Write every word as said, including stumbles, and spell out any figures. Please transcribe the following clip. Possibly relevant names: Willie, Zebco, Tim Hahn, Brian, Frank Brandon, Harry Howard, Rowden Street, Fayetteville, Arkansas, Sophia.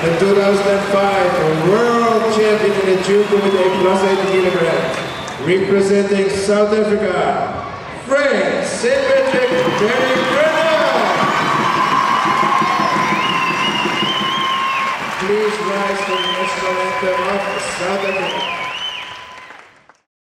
and the two thousand five World Champion in the judo with a plus eighty kilograms, representing South Africa, Frank Brandon. Please rise for the national anthem of South Africa.